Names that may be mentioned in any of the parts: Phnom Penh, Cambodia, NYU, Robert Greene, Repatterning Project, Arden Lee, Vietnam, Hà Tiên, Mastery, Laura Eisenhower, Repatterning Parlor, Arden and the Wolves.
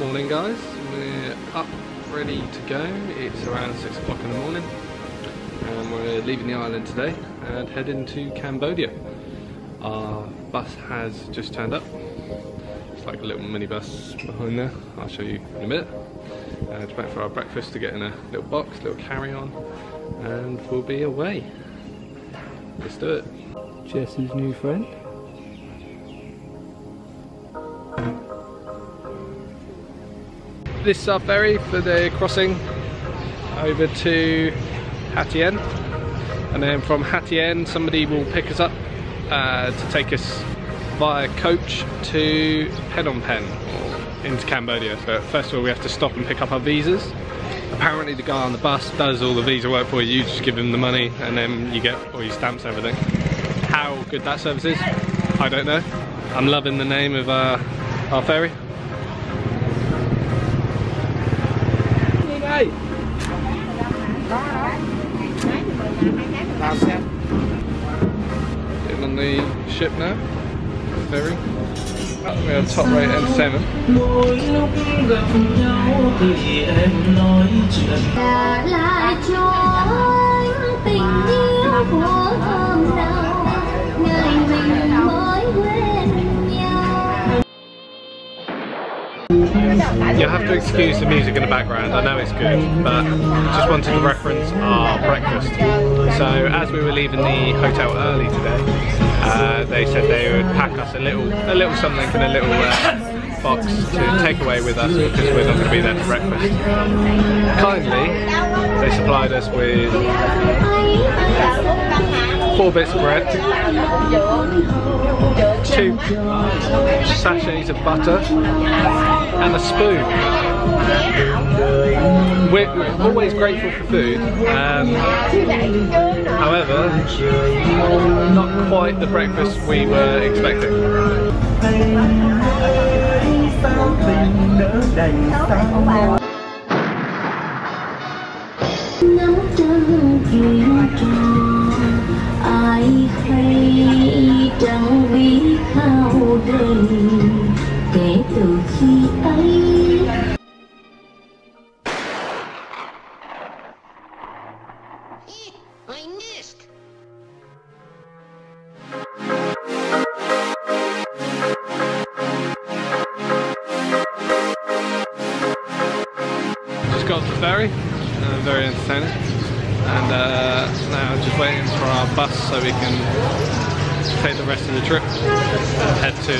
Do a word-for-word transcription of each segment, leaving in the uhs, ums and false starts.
Morning guys, we're up ready to go. It's around six o'clock in the morning and we're leaving the island today and heading to Cambodia. Our bus has just turned up. It's like a little minibus behind there, I'll show you in a minute. Uh, just waiting for our breakfast to get in a little box, little carry-on, and we'll be away. Let's do it. Jess's new friend. This is our ferry for the crossing over to Hà Tiên, and then from Hà Tiên somebody will pick us up uh, to take us via coach to Phnom Penh or into Cambodia. But first of all we have to stop and pick up our visas. Apparently the guy on the bus does all the visa work for you, you just give him the money and then you get all your stamps and everything. How good that service is, I don't know. I'm loving the name of our, our ferry. Hey. Getting on the ship now, ferry. We are top rate entertainment. You'll have to excuse the music in the background, I know it's good, but just wanted to reference our breakfast. So as we were leaving the hotel early today, uh, they said they would pack us a little a little something in a little uh, box to take away with us because we're not going to be there for breakfast. Kindly, they supplied us with four bits of bread, two sachets of butter, and a spoon. We're, we're always grateful for food, um, however, not quite the breakfast we were expecting. Just got off the ferry, uh, very entertaining, and uh, now just waiting for our bus so we can take the rest of the trip and head to...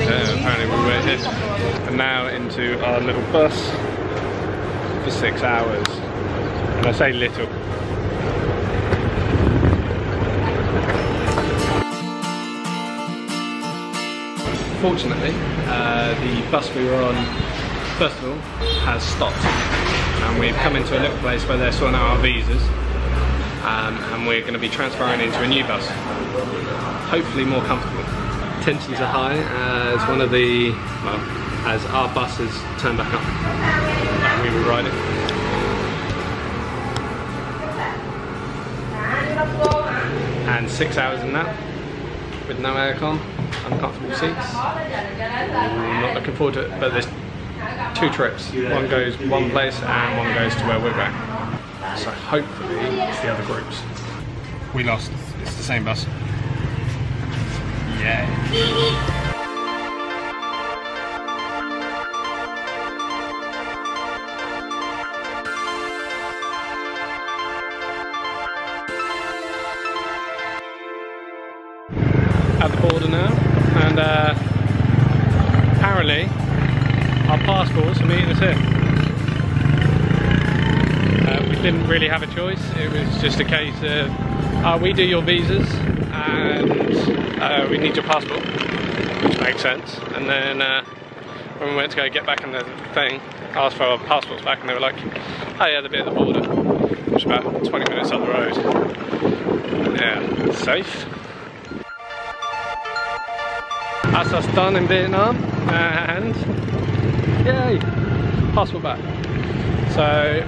Yeah, apparently we were here and now into our little bus for six hours. And I say little. Fortunately, uh, the bus we were on, first of all, has stopped. And we've come into a little place where they're sorting out our visas. Um, and we're going to be transferring into a new bus, hopefully more comfortable. Tensions are high as one of the, well, as our bus has turned back up and we will ride it. And six hours in that, with no aircon, uncomfortable seats. I'm not looking forward to it, but there's two trips, one goes one place and one goes to where we're going. So hopefully it's the other groups. We lost. It's the same bus. Yeah. At the border now, and uh, apparently our passports are meeting us here. Didn't really have a choice, it was just a case of uh, we do your visas and uh, we need your passport, which makes sense. And then uh, when we went to go get back in the thing, asked for our passports back and they were like, oh yeah, they'll be at the border, which is about twenty minutes up the road. Yeah, safe. That's us done in Vietnam and yay, passport back. So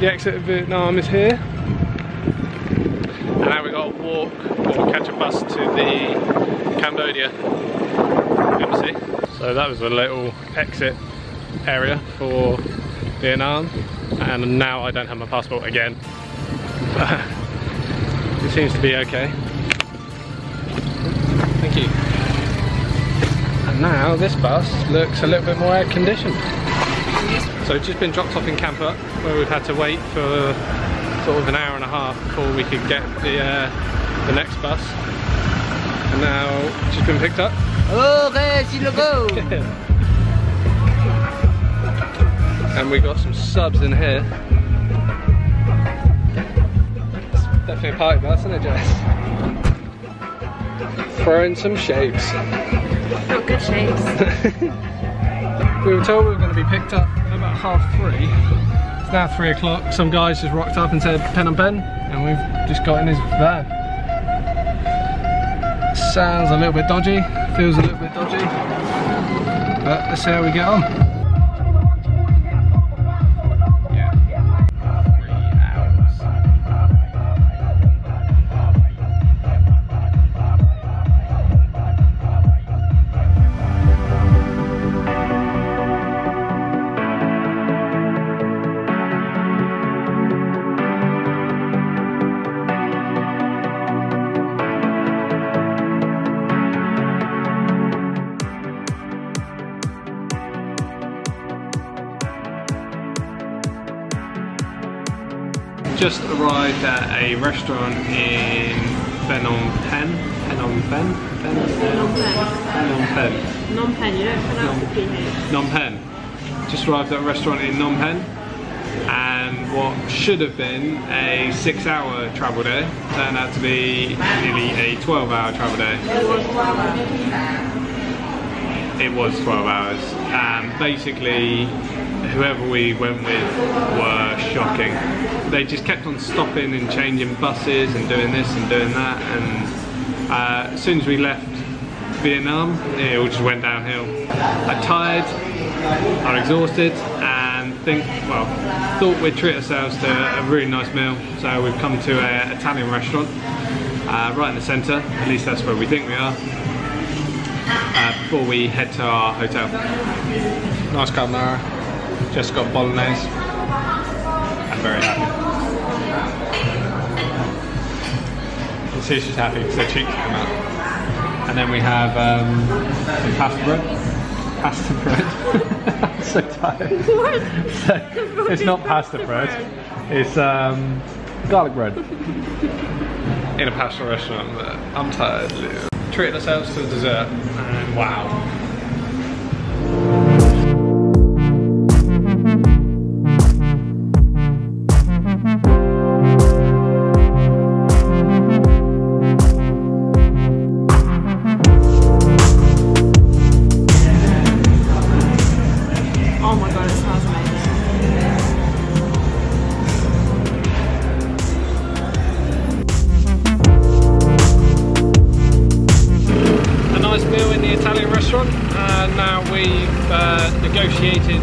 the exit of Vietnam is here, and now we've got to walk or catch a bus to the Cambodia good to see. So that was a little exit area for Vietnam, and now I don't have my passport again. It seems to be okay. Thank you. And now this bus looks a little bit more air conditioned. So it's just been dropped off in Camper, where we've had to wait for sort of an hour and a half before we could get the uh, the next bus. And now she's been picked up. Oh, there she go. And we got some subs in here. It's definitely a party bus, isn't it, Jess? Throwing some shapes. Not good shapes. We were told we were going to be picked up at about half three. It's now three o'clock. Some guys just rocked up and said Phnom Penh, and we've just got in his van. Sounds a little bit dodgy, feels a little bit dodgy, but let's see how we get on. Just arrived at a restaurant in Phnom Penh. Phnom Penh? Phnom Penh. Phnom Penh. Phnom Penh, you don't pronounce the P here. Phnom Penh. Just arrived at a restaurant in Phnom Penh, and what should have been a six hour travel day turned out to be nearly a twelve hour travel day. It was twelve hours. It was twelve hours. And basically, whoever we went with were shocking. They just kept on stopping and changing buses and doing this and doing that, and uh, as soon as we left Vietnam, it all just went downhill. I'm tired, I'm exhausted, and think, well, thought we'd treat ourselves to a really nice meal, so we've come to an Italian restaurant uh, right in the centre, at least that's where we think we are, uh, before we head to our hotel. Nice carbonara. Just got bolognese. I'm very happy. You can see she's happy because her cheeks come out. And then we have um, some pasta bread. Pasta bread. I'm so tired. What? So, it's not pasta, pasta bread. bread. It's um, garlic bread. In a pasta restaurant, but I'm tired. Treating ourselves to a dessert, and wow.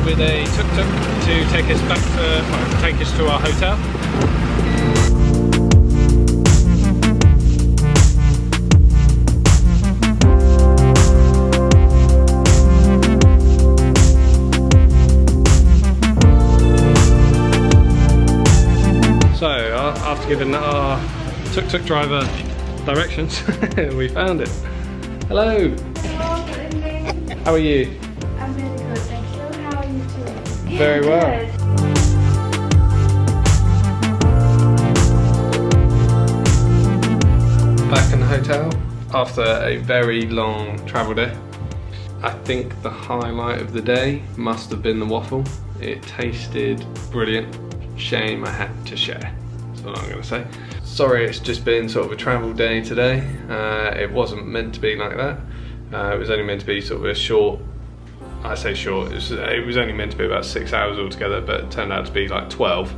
With a tuk-tuk to take us back to, well, take us to our hotel. So uh, after giving our tuk-tuk driver directions, we found it. Hello. Hello. How are you? Very well. Back in the hotel after a very long travel day. I think the highlight of the day must have been the waffle. It tasted brilliant. Shame I had to share. That's what I'm going to say. Sorry, it's just been sort of a travel day today. Uh, it wasn't meant to be like that. Uh, it was only meant to be sort of a short. I say short, it was only meant to be about six hours altogether, but it turned out to be like twelve.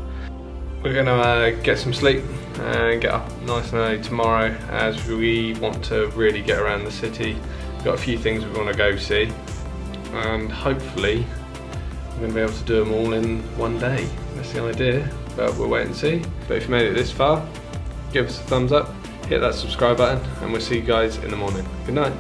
We're gonna uh, get some sleep and get up nice and early tomorrow, as we want to really get around the city. We've got a few things we want to go see, and hopefully we're gonna be able to do them all in one day. That's the idea, but we'll wait and see. But if you made it this far, give us a thumbs up, hit that subscribe button, and we'll see you guys in the morning. Good night.